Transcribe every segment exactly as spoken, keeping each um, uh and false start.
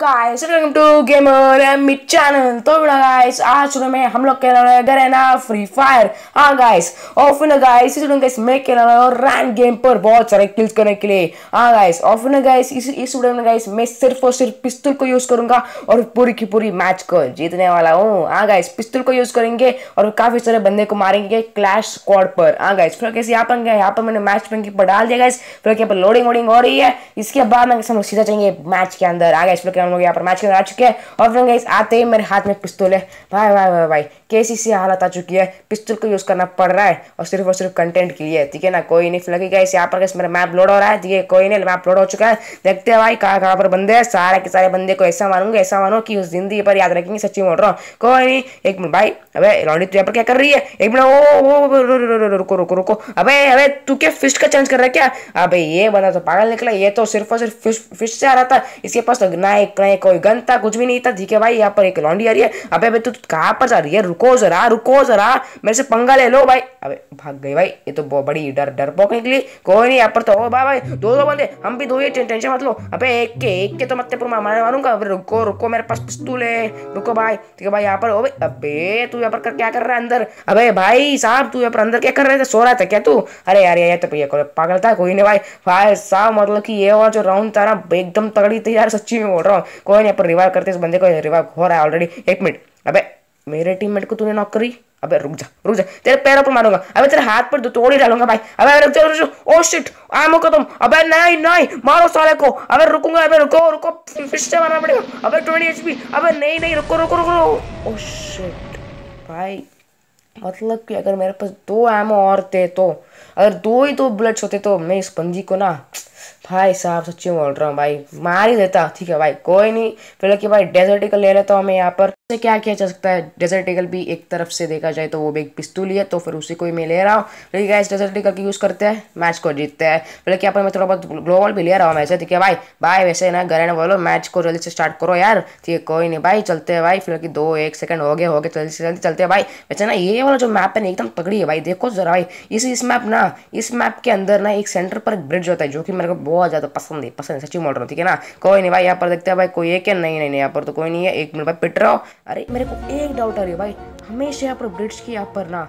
Guys welcome to gamer M channel. तो guys आज में हम लोग खेल रहे हैं ना फ्री फायर। हाँ गाइस, और फिर गाइस इस गाइस मैं खेल रहा हूँ रैंक गेम पर बहुत सारे किल्स करने के लिए। हाँ गाइस, और फिर गाइस इस इस वीडियो में गाइस मैं सिर्फ और सिर्फ पिस्तौल को यूज करूंगा और पूरी की पूरी मैच को जीतने वाला हूँ। हाँ गाइस, पिस्तौल को यूज करेंगे और काफी सारे बंदे को मारेंगे क्लैश स्क्वाड पर। हाँ गाइस, फिर कैसे यहाँ पर यहाँ पर मैंने मैच पेंकी पर डाल दिया गाइस। फिर यहाँ पर लोडिंग वोडिंग हो रही है, इसके बाद हम सीधा जाएंगे मैच के अंदर। आ गए इसलिए हम लोग यहाँ पर मैच के अंदर आ चुके हैं। और फिर गाइस आते ही मेरे हाथ में पिस्तौल है। भाई भाई भाई भाई कैसी सी हालत आ चुकी है, पिस्तौल को यूज करना पड़ रहा है और सिर्फ और सिर्फ कंटेंट के लिए, ठीक है ना। कोई नहीं, फिर लगेगा यहाँ पर मेरा मैप लोड हो रहा है, ठीक है। कोई नहीं, मैप लोड हो चुका है। देखते हैं भाई कहाँ कहाँ पर बंदे हैं। सारे के सारे बंदे को ऐसा मारूंगा ऐसा मानो कि उस जिंदगी पर याद रखेंगे। सच्ची बोल रहा हूँ। कोई नहीं, एक मिनट भाई। अबे लॉन्डी तू यहाँ पर क्या कर रही है? एक मिनट, रुको रुको रुको। अबे अबे तू क्या फिश का चेंज कर रहा है क्या? अबे ये बंदा तो पागल निकला, ये तो सिर्फ और सिर्फ फिश फिश से आ रहा था। इसके पास तो ना एक ना कोई गन था, कुछ भी नहीं था, ठीक है भाई। यहाँ पर एक लॉन्डी आ रही है। अबे अबे तू कहाँ पर जा रही है? रुको जरा, रुको जरा, मेरे से पंगा ले लो भाई। अबे भाग गई भाई, ये तो बड़ी डर डर पोक निकली। कोई नहीं, यहाँ पर तो हो भाई भाई दो दो बंदे, हम भी दो ही, टेंशन मत लो। अबे एक के एक के तो मत पर मारने मारूंगा। अबे रुको रुको, मेरे पास पिस्तौल है, रुको भाई, ठीक है भाई। यहाँ पर अबे अबे तू यहाँ पर क्या कर रहा है अंदर? अबे भाई साहब तू यहाँ पर अंदर क्या कर रहे थे? सो रहा था क्या तू? अरे यार ये तो भैया पागल था। कोई नहीं भाई, भाई साहब मतलब कि ये और जो राउंड था ना एकदम तगड़ी थी यार, सच्ची में बोल रहा हूँ। कोई नहीं, यहाँ पर रिवाइव करते इस बंदे को। रिवाइव हो रहा है ऑलरेडी। एक मिनट, अबे मेरे टीममेट को तूने नॉक करी? अबे रुक जा रुक जा, तेरे पैरों पर मारूंगा। अबे तेरे हाथ पर तोड़ ही डालूंगा भाई। अबे रुक जा रुक जा। ओ शिट, आमो को तुम। अबे नहीं नहीं मारो साले को। अबे रुकूंगा, अबे रुको रुको, फिश से मारना पड़ेगा। अबे ट्वेंटी एच पी। अबे नहीं नहीं रुको रुको रुको। ओ शिट भाई, मतलब कि अगर मेरे पास दो एमो और थे, तो अगर दो ही दो बुलेट्स होते तो मैं इस बंदी को ना भाई साहब सच्ची बोल रहा हूँ भाई मार ही देता, ठीक है भाई। कोई नहीं, फिलहाल कि भाई डेजर्ट ईगल ले लेता हूँ मैं। यहाँ पर से क्या किया जा सकता है? डेजर्ट ईगल भी एक तरफ से देखा जाए तो वो भी एक पिस्तौल ही है, तो फिर उसी को ही मैं ले रहा हूँ। ठीक है, इस डेजर्ट ईगल की यूज़ करते हैं, मैच को जीतते हैं। फिलहाल कि यहाँ पर मैं थोड़ा बहुत ग्लोबल भी ले रहा हूँ वैसे, ठीक है भाई। भाई वैसे ना गले ना बोलो, मैच को जल्दी से स्टार्ट करो यार, ठीक है। कोई नहीं भाई, चलते हैं भाई। फिलहाल कि दो एक सेकंड हो गए हो गए जल्दी से जल्दी चलते हैं भाई। वैसे ना ये वाला जो मैप है ना एकदम तगड़ी है भाई, देखो जरा भाई। इस इस मैप ना इस मैप के अंदर ना एक सेंटर पर ब्रिज होता है, जो कि मेरे को बहुत ज़्यादा पसंद है पसंद है सच्ची बोल रहा हूँ, ठीक है ना। कोई नहीं भाई, यहाँ पर देखते हैं भाई कोई है क्या? नहीं नहीं नहीं, यहाँ पर तो कोई नहीं है। एक मिनट भाई, पिट रहा हो। अरे मेरे को एक डाउट आ रही है भाई, हमेशा यहाँ पर ब्रिज की यहाँ पर ना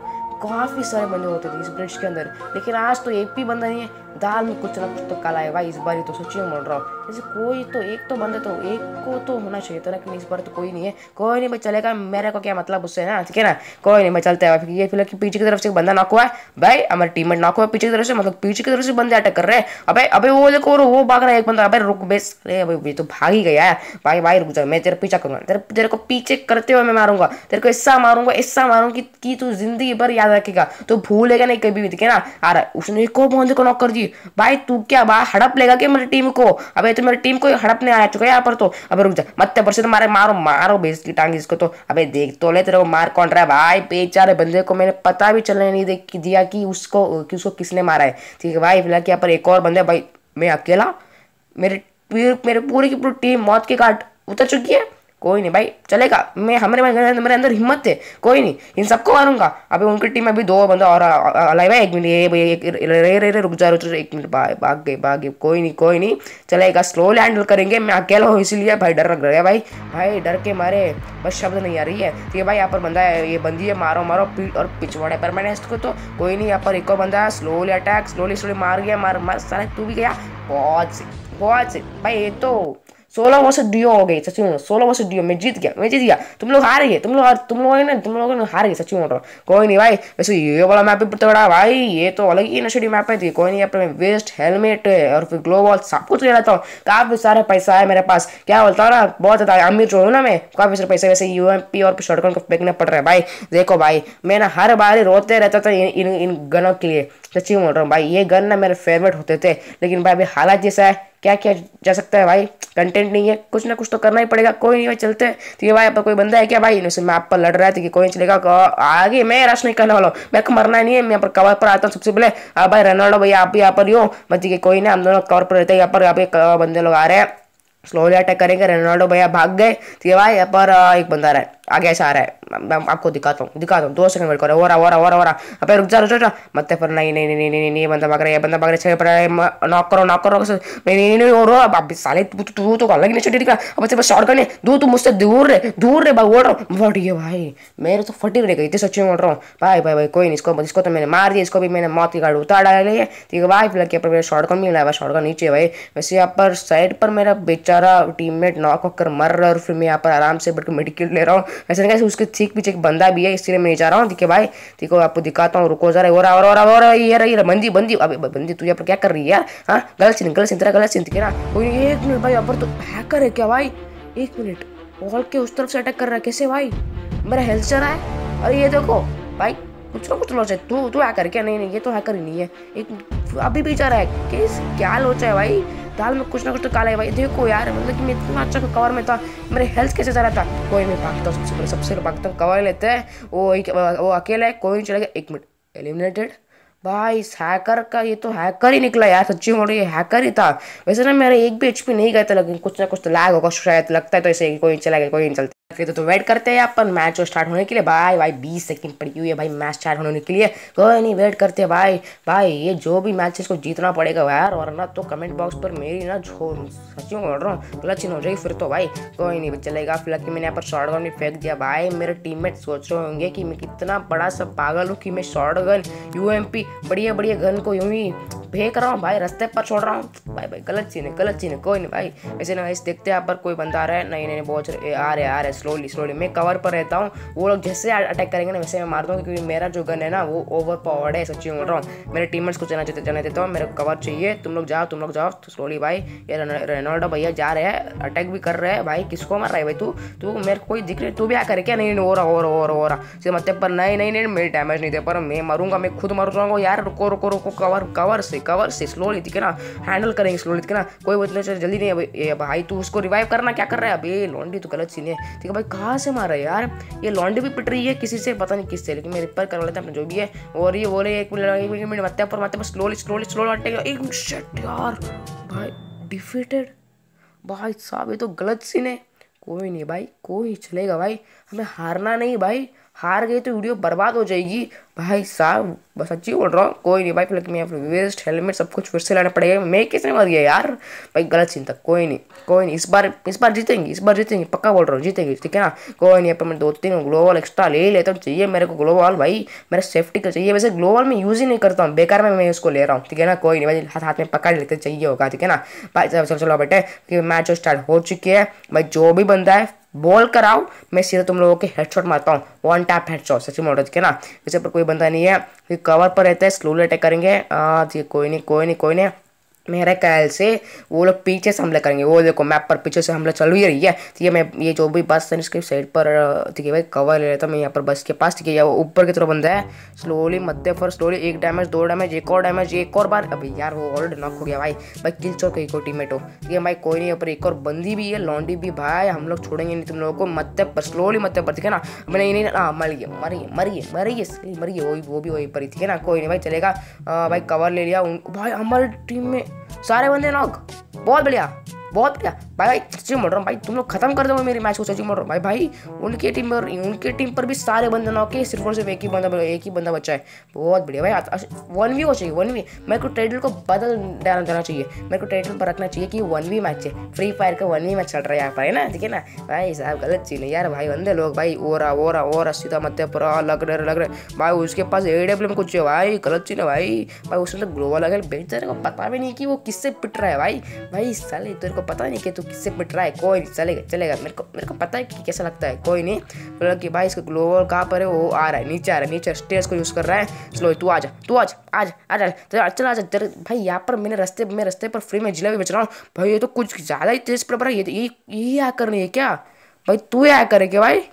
काफ़ी सारे बंदे होते थे इस ब्रिज के अंदर, लेकिन आज तो एक भी बंदा नहीं है। दाल में कुछ ना कुछ तो काला है भाई इस बार ही, तो सच्ची बोल रहा हूँ। जैसे कोई तो एक तो बंदा तो एक को तो होना चाहिए था, लेकिन इस बार तो कोई नहीं है। कोई नहीं भाई, चलेगा, मेरे को क्या मतलब उससे, ना ठीक है ना। कोई नहीं भाई, चलते हैं भाई। ये फिलहाल कि पीछे की तरफ से बंदा नॉक हुआ है भाई, हमारे टीममेट नॉक हुआ है पीछे की तरफ से, मतलब पीछे की तरफ से बंदे अटैक कर रहे हैं। अबे अबे वो देखो वो भाग रहा है एक बंदा। अबे रुक बेस, अरे भाई तो भाग ही गया यार। भाई भाई रुक जा, मैं तेरा पीछा करूँगा, तेरे तेरे को पीछे करते हुए मैं मारूंगा, तेरे को ऐसा मारूंगा ऐसा मारूंगा कि तू जिंदगी भर याद रखेगा, तो भूलेगा नहीं कभी भी, ठीक है ना। आ रहा है उसने एक और बंदे को नॉक कर दी भाई। तू क्या भाई हड़प लेगा क्या मेरी टीम को? अबे तो मेरी टीम को हड़पने आ चुका है यहाँ पर तो। अबे रुक जा, मत पर से तो मारे, मारो मारो बेस की टांग इसको तो। अबे देख तो ले तेरे को मार कौन रहा है भाई। बेचारे बंदे को मैंने पता भी चलने नहीं दे दिया कि उसको कि उसको किसने मारा है, ठीक है भाई। फिलहाल यहाँ पर एक और बंदा भाई, मैं अकेला, मेरे मेरे पूरी की पूरी टीम मौत के घाट उतर चुकी है। कोई नहीं भाई, चलेगा, मैं हमारे मेरे अंदर हिम्मत है। कोई नहीं, इन सबको मारूंगा। अबे उनकी टीम में अभी दो बंदा और अलाइव है। एक मिनट रुक जा, एक मिनट भाई भाग गए भाग गए। कोई नहीं कोई नहीं, चलेगा, स्लोली हैंडल करेंगे। मैं अकेला हूँ इसीलिए भाई डर लग रहा है भाई। भाई डर के मारे बस शब्द नहीं आ रही है, ठीक है भाई। यहाँ पर बंदा है, ये बंदी है, मारो मारो पीट और पिछवाड़े पर मैंने इसको तो। कोई नहीं, यहाँ पर एक और बंदा है, स्लोली अटैक, स्लोली स्लोली मार गया, मार मार सारा तू भी गया। बहुत से बहुत से भाई, ये तो सोलह वर्सेस डियो हो गई सचिन में। सोलह वर्सेस डियो में जीत गया मैं जीत गया। तुम लोग हार गए, तुम लोग तुम लोग ना तुम लोग हार गए सचिन में। कोई नहीं भाई, वैसे ये वाला मैप भी तगड़ा भाई, ये तो अलग ही नशेड़ी मैप है। कोई नहीं, यहाँ पर मैं वेस्ट, हेलमेट और फिर ग्लोबल सब कुछ ले लेता हूँ। काफ़ी सारा पैसा है मेरे पास, क्या बोलता हूँ ना, बहुत ज़्यादा अमीर जो हूँ ना मैं, काफ़ी सारे पैसे। वैसे यू एम पी और फिर शॉटगन को फेंकना पड़ रहा है भाई। देखो भाई, मैं ना हर बार रोते रहता था इन इन गनों के लिए, सच्ची बोल रहा हूँ भाई। ये गन ना मेरे फेवरेट होते थे, लेकिन भाई अभी हालात जैसा है, क्या किया जा सकता है भाई, कंटेंट नहीं है, कुछ ना कुछ तो करना ही पड़ेगा। कोई नहीं भाई, चलते हैं, ठीक है भाई। यहाँ पर कोई बंदा है क्या भाई? इनसे मैप पर लड़ रहा है, ठीक है। कोई चलेगा आगे, मैं रश नहीं करने वाला हूँ, मेरे को मरना नहीं है। मैं यहाँ पर कवर पर आता हूँ सबसे पहले। अब भाई रोनाल्डो भाई आप भी यहाँ पर ही हो, ठीक है। कोई ना, हम दोनों कवर पर रहते हैं। यहाँ पर यहाँ पे बंदे लोग आ रहे हैं, स्लोली अटैक करेंगे। रोनाल्डो भैया भाग गए, ठीक है भाई। यहाँ पर एक बंदा आ रहा है, आगे ऐसा आ रहा है, आपको दिखाता हूँ दिखाता हूँ दो सेकंड वेट करो। हो रहा हो रहा हो रहा हो रहा, अबे रुक जा रुक जा मत पर। नहीं नहीं नहीं नहीं नहीं बंदा भाग रहा है, बंदा भाग रहा है, छह नॉक करो नॉक करो। नहीं नहीं नहीं और अब साले तू तो अलग नहीं दिखा। अब बस शॉट करने दो, तू मुझसे दूर रहे दूर रहे भाई। ओढ़ रहा हूँ भाई, मेरे तो फटी रह गई इतने सच्ची में। ओढ़ रहा हूँ भाई भाई भाई, कोई नहीं, इसको इसको तो मैंने मार दिया, इसको भी मैंने मौत की गाड़ी उतार डाला है। ठीक है भाई, फिलहाल के ऊपर मेरा शॉट गन भी मिला है, शॉट गन नीचे भाई। वैसे यहाँ पर साइड पर मेरा बेचारा टीममेट नॉक होकर मर रहा है और फिर मैं यहाँ पर आराम से बढ़कर मेडिकेट ले रहा हूँ। वैसे नहीं उसके ठीक पीछे एक बंदा भी है, इसलिए मैं जा रहा हूँ। ठीक है भाई, ठीक है आपको दिखाता हूँ, रुको जरा। हो रहा हो रहा हो रहा, ये रही बंदी बंदी। अबे बंदी तू यहाँ पर क्या कर रही है यार? हाँ गलत चिन्ह गलत चिन्ह गलत चिन्ह ना। एक मिनट भाई, यहाँ पर तो हैकर है क्या भाई? एक मिनट, वॉल के उस तरफ से अटैक कर रहा है कैसे भाई? मेरा हेल्थ चला है। अरे ये देखो भाई, कुछ ना कुछ लोच है। तू तू हैकर क्या? नहीं नहीं ये तो हैकर ही नहीं है। एक अभी भी जा रहा है केस, क्या लोचा है भाई? दाल में कुछ ना कुछ तो काला है भाई। देखो यार, मतलब कि मैं इतना अच्छा कवर में था, मेरे हेल्थ कैसे जा रहा था। कोई नहीं, भागता हूँ सबसे पहले सबसे भागता हूँ, कवर लेते हैं। वो वो अकेला है, कोई नहीं चलेगा। एक मिनट, एलिमिनेटेड भाई हैकर का। ये तो हैकर ही निकला यार, सच्ची हो रही है, हैकर ही था। वैसे ना मेरा एक भी एचपी नहीं गया था, लेकिन कुछ ना कुछ तो लैग होगा शायद, लगता है। तो ऐसे कोई चला गया, कोई नहीं चलता। तो, तो वेट करते हैं अपन मैच स्टार्ट होने के लिए। भाई भाई बीस सेकंड पड़ी हुई है भाई मैच स्टार्ट होने के लिए। कोई नहीं, वेट करते हैं भाई। भाई ये जो भी मैच है इसको जीतना पड़ेगा यार, और ना तो कमेंट बॉक्स पर मेरी ना झोल सचियों को रहा हूँ गलत चिन्ह हो जाएगी फिर तो भाई। कोई नहीं चलेगा। फिलहाल कि मैंने यहाँ पर शॉर्ट गन भी फेंक दिया भाई। मेरे टीममेट सोच रहे होंगे कि मैं कितना बड़ा सा पागल हूँ कि मैं shotgun U M P बढ़िया बढ़िया गन को यूँ ही फेंक रहा हूँ भाई, रास्ते पर छोड़ रहा हूँ भाई। भाई गलत चीज़ है गलत चीज़ है। कोई नहीं भाई, ऐसे ना भाई देखते हैं यहाँ पर कोई बंदा आ रहा है। नहीं नहीं बहुत आ रहे आ रहे स्लोली स्लोली। मैं कवर पर रहता हूँ, वो लोग जैसे अटैक करेंगे ना वैसे मैं मार दूँगा, क्योंकि मेरा जो गन है ना वो ओवर पावर्ड है। सच्ची बोल रहा हूँ, मेरे टीममेट्स को जाना जाना देता हूँ, मेरे कवर चाहिए। तुम लोग जाओ तुम लोग जाओ स्लोली भाई। ये रेनॉल्डो भैया जा रहे हैं, अटैक भी कर रहे हैं भाई। किसको मार रहा है भाई तू? तू मेरे कोई दिख रही तू भी आ कर क्या? नहीं हो रहा हो रहा हो रहा हो रहा से मतलब पर। नहीं नहीं नहीं मेरे डैमेज नहीं दे पर, मैं मारूंगा मैं खुद मार रहा हूँ यार। रुको रुको रुको, कवर कवर से कवर से स्लोली दिखे ना, हैंडल करेंगे स्लोली दिखे ना। कोई मतलब जल्दी नहीं है भाई, तू उसको रिवाइव करना क्या कर रहा है? अबे लॉन्डी तो गलत सीन है। ठीक है भाई, कहाँ से मारा है यार? ये लॉन्डी भी पिट रही है किसी से, पता नहीं किससे, लेकिन मैं रिपेयर करवा लेता हूँ जो भी है। और ये बोले एक मिनट मत्या पर मत्या पर स्लोली स्लोली स्लोली अटैक। एक मिनट यार भाई, डिफीटेड भाई साहब, ये तो गलत सीन है। कोई नहीं भाई, कोई चलेगा भाई, हमें हारना नहीं भाई। हार गई तो वीडियो बर्बाद हो जाएगी भाई साहब, बस अच्छी बोल रहा हूँ। कोई नहीं भाई, फिर मैं वेस्ट हेलमेट सब कुछ फिर से लाना पड़ेगा। मैं किसने मर गया यार भाई, गलत चिंता। कोई नहीं कोई नहीं, इस बार इस बार जीतेंगे इस बार जीतेंगे पक्का बोल रहा हूँ, जीतेंगे। ठीक है ना, कोई नहीं। अपन मैं दो तीन ग्लोबल एक्स्ट्रा ले लेता हूँ, चाहिए मेरे को ग्लोबल भाई, मेरे सेफ्टी का चाहिए। वैसे ग्लोबल में यूज़ ही नहीं करता हूँ, बेकार में मैं उसको ले रहा हूँ। ठीक है ना, कोई नहीं भाई, हाथ हाथ में पकड़ लेते चाहिए होगा। ठीक है ना भाई, चलो चलो बेटे कि मैच स्टार्ट हो चुकी है भाई। जो भी बंदा है बॉल कराओ, मैं सीधा तुम लोगों के हेडशॉट मारता हूँ, वन टैप हेडशॉट सच्ची मॉडल। ठीक है ना, वैसे पर कोई बंदा नहीं है, फिर कवर पर रहता है, स्लोली अटैक करेंगे। हाँ ठीक, कोई नहीं कोई नहीं कोई नहीं। मेरे ख्याल से वो लोग पीछे से हमला करेंगे। वो देखो मैप पर पीछे से हमला चल ही रही है। ठीक है, मैं ये जो भी बस है इसके साइड पर, ठीक है भाई, कवर ले लेता हूँ मैं यहाँ पर बस के पास। ठीक है, वो ऊपर की तरफ बंदा है, स्लोली मध्य पर स्लोली। एक डैमेज दो डैमेज एक और डैमेज एक और बार। अभी यार वो ऑलरेडी नॉक हो गया भाई। भाई किल चौक एक और टीममेट हो। ठीक है भाई, कोई नहीं, यहाँ पर एक और बंदी भी है, लॉन्डी भी। भाई हम लोग छोड़ेंगे नहीं तुम लोगों को, मध्य पर स्लोली मध्य पर। ठीक है ना, नहीं नहीं हाँ मरिए मरिए मरिए मरिए मरिए वही वो भी वही पर। ठीक है ना, कोई नहीं भाई चलेगा भाई। कवर ले लिया भाई, हमारी टीम में सारे बंदे नॉक। बहुत बढ़िया बहुत बढ़िया भाई भाई, सच्ची बोल रहा हूँ भाई, तुम लोग खत्म कर दो मेरे मैच को। सच्ची बोल रहा हूँ भाई भाई, उनके टीम पर उनके टीम पर भी सारे बंदे नॉक है, सिर्फ और सिर्फ एक ही बंदा एक ही बंदा बचा है। बहुत बढ़िया भाई, वन वी हो चाहिए वन वी। मेरे को टाइटल को बदल डालना देना चाहिए, मेरे को टाइटल पर रखना चाहिए कि वन वी मैच है, फ्री फायर का वन वी मैच चल रहा है यहाँ पर, है ना। ठीक है ना भाई साहब, गलत चीज़ है यार भाई, बंदे लोग भाई। ओ रहा ओ रहा ओ रहा सीधा मत्या पूरा लग रहे लग रहे भाई, उसके पास ए डब्ल्यू में कुछ है भाई, गलत चीज़ है भाई। भाई उसमें तो ग्लोबल लगे बेचने को पता भी नहीं कि वो किससे पिट रहा है भाई। भाई साले तेरे को पता नहीं कि तू किससे पिट रहा है। कोई नहीं चलेगा चलेगा, मेरे को मेरे को पता है कि कैसा लगता है। कोई नहीं बोला कि भाई इसका ग्लोबल कहाँ पर है? वो आ रहा है नीचे आ रहा है नीचे, स्टेज को यूज़ कर रहा है। चलो तू आ जा तू आज आज आ जा चल चल आ जा भाई। यहाँ पर मैंने रस्ते मैं रस्ते पर फ्री में जिलेबी बेच रहा हूँ भाई। ये तो कुछ ज़्यादा ही तेज पर है, ये यही आ कर रही है क्या भाई? तू आ करे क्या भाई?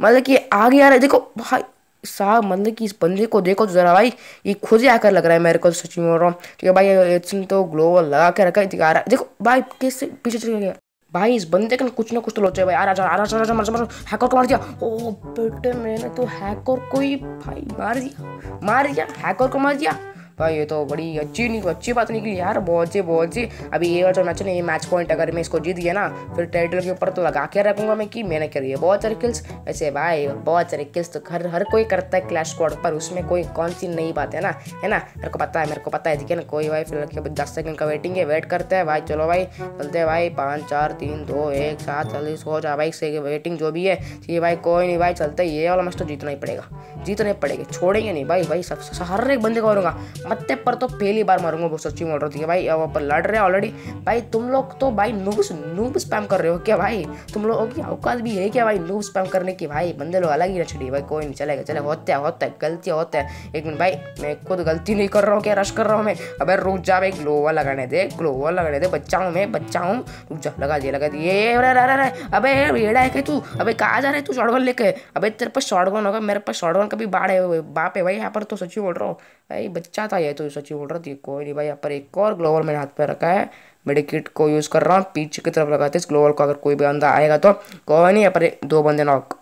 मतलब कि आगे आ रहा है देखो भाई साहब, मतलब कि इस बंदे को देखो तो जरा भाई, ये खुद ही आकर लग रहा है मेरे को, तो सच में बोल रहा हूँ। ठीक है भाई, तो ग्लोबल लगा के रखा है, आ रहा है देखो भाई कैसे पीछे चले गया भाई। इस बंदे का कुछ ना कुछ तो लोचा है भाई। आ रहा आ रहा मार मार हैकर को मार दिया। ओ बेटे मैंने तो हैकर को ही भाई मार दिया मार दिया हैकर को मार दिया भाई ये तो बड़ी अच्छी नहीं अच्छी बात निकली यार, बहुत जी बहुत जी। अभी ये जो मैच है ना, ये मैच पॉइंट अगर मैं इसको जीत गया ना, फिर टाइटल के ऊपर तो लगा के रखूँगा मैं कि मैंने करी है बहुत सारी किल्स। वैसे भाई बहुत सारी किल्स तो हर हर कोई करता है क्लैश स्क्वाड पर, उसमें कोई कौन सी नई बात है ना, है ना। मेरे को पता है मेरे को पता है ठीक है ना। कोई भाई फिर दस सेकंड का वेटिंग है, वेट करते हैं भाई। चलो भाई चलते हैं भाई, पाँच चार तीन दो एक सात चालीस हो जा भाई से वेटिंग जो भी है ठीक है भाई। कोई नहीं भाई चलते, ये वाला मैच तो जीतना ही पड़ेगा, जीतना ही पड़ेगा, छोड़ेंगे नहीं भाई। भाई सब हर एक बंदे को मारूंगा, मत्ते पर तो पहली बार मारूंगा, बहुत सच्ची मोटर थी भाई। अब ऊपर लड़ रहे हैं ऑलरेडी भाई। तुम लोग तो भाई नूब्स नूब स्पैम कर रहे हो क्या भाई? तुम लोगों की औकात भी है क्या भाई नूब स्पैम करने की? भाई बंदे लोग अलग ही न छड़ी भाई। कोई नहीं चलेगा, चले होता है होता है गलतियाँ होता है। एक मिनट भाई, मैं खुद गलती नहीं कर रहा हूँ क्या? रश कर रहा हूँ मैं? अबे रुक जा भाई, ग्लोवा लगाने दे, ग्लोवा लगाने दे, बच्चा हूँ मैं, बच्चा हूँ। रुक जा, लगा दिया लगा दिए। अबे एड़ा है क्या तू? अबे कहाँ जा रहे तू शॉटगन लेके? अबे तेरे पास शॉटगन होगा, मेरे पास शॉटगन का भी बाढ़ है बाप है भाई। यहाँ पर तो सच्ची बोल रहा हूँ भाई, बच्चा था ये तो सच्ची बोल रहा थी। कोई नहीं भाई, यहाँ पर एक और ग्लोबल मैंने हाथ पे रखा है, मेडिकिट को यूज़ कर रहा हूँ। पीछे की तरफ लगाते इस ग्लोबल को, अगर कोई भी बंदा आएगा तो। कोई नहीं, यहाँ पर दो बंदे नॉक,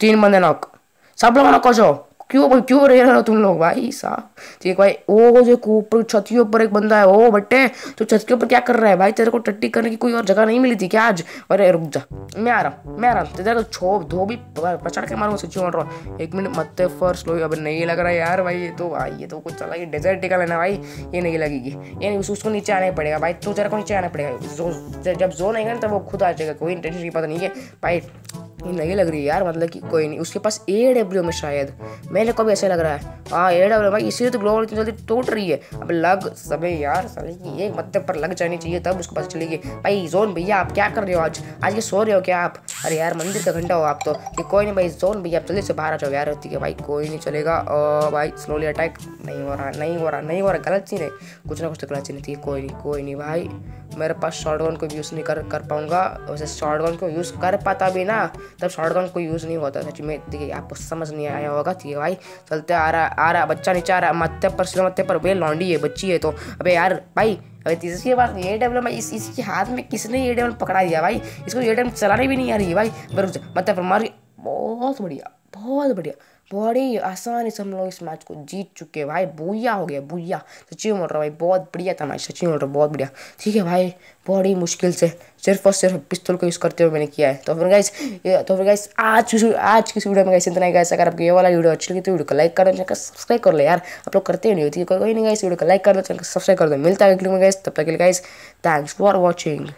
तीन बंदे नॉक, सब लोग नॉक हो जाओ। क्यों भाई क्यों रह रहे हो तुम लोग भाई साहब? ठीक भाई, ओ जो ऊपर छत के ऊपर एक बंदा है। ओ बट्टे, तो छत के ऊपर क्या कर रहा है भाई? तेरे को टट्टी करने की कोई और जगह नहीं मिली थी क्या आज? अरे रुक जा, मैं आ रहा हूँ मैं आ रहा हूँ तेरे को छोप धो भी पछाड़ के मारूंगा सच्ची मार रहा। एक मिनट, मत फर्स्ट लो। अब नहीं लग रहा यार भाई, ये तो भाई ये तो कुछ अलग ही डेजर्ट ईगल है ना भाई, ये नहीं लगेगी ये नहीं। उसको नीचे आना पड़ेगा भाई, तो तेरे को नीचे आना पड़ेगा। जब जोन आएगा ना तब वो खुद आ जाएगा, कोई टेंशन की पता नहीं है भाई। नहीं लग रही है यार, मतलब कि कोई नहीं। उसके पास ए डब्ल्यू में शायद, मेरे को भी ऐसा लग रहा है। हाँ ए डब्ल्यू भाई, इसीलिए तो ग्लोबल इतनी जल्दी टूट रही है। अब लग सब यार साले की एक मतलब पर लग जानी चाहिए, तब उसके पास चलेगी भाई। जोन भैया आप क्या कर रहे हो आज? आज ये सो रहे हो क्या आप? अरे यार मंदिर का घंटा हो आप तो। कि कोई नहीं भाई, जोन भैया आप जल्दी से बाहर आ जाओ यार। होती है भाई, कोई नहीं चलेगा। और भाई स्लोली अटैक नहीं हो रहा नहीं हो रहा नहीं हो रहा गलत चीज़ है, कुछ ना कुछ तो गलत चीज़ थी। कोई नहीं कोई नहीं भाई, मेरे पास शॉटगन को यूज़ नहीं कर कर पाऊंगा। वैसे शॉटगन को यूज़ कर पाता भी ना तब शॉटगन को यूज़ नहीं होता सच में। देखिए आपको समझ नहीं आया होगा ठीक है भाई। चलते आ रहा आ रहा बच्चा नीचे आ रहा, मत्थे पर सिलो मत्थे पर। वे लौंडी है बच्ची है तो। अबे यार भाई, अबे तीसरी बात ये डेवलप भाई, इस इसके हाथ में किसने ये डेवलप पकड़ा दिया भाई? इसको ये डेवलप चलाने भी नहीं आ रही है भाई। बरूज मत्थे पर मार, बहुत बढ़िया बहुत बढ़िया। बड़ी आसानी से हम लोग इस मैच को जीत चुके हैं भाई। बुया हो गया बुया सचिन मोटर भाई, बहुत बढ़िया था मैच सचिन मोटर, बहुत बढ़िया ठीक है भाई। बड़ी मुश्किल से सिर्फ और सिर्फ पिस्तौल को यूज़ करते हुए मैंने किया है। तो फिर गाइस तो फिर गाइस आज आज की वीडियो में गाइस इतना ही गाइस। अगर आपको ये वाला वीडियो अच्छी लगी तो वीडियो को लाइक कर दो, चैनल को सब्सक्राइब कर लो यार, आप लोग करते ही नहीं होती है। कोई नहीं गाइस, वीडियो को लाइक कर दो, चैनल को सब्सक्राइब कर दो। मिलता है अगली वीडियो में गाइस, तब तक के लिए गाइस थैंक्स फॉर वॉचिंग।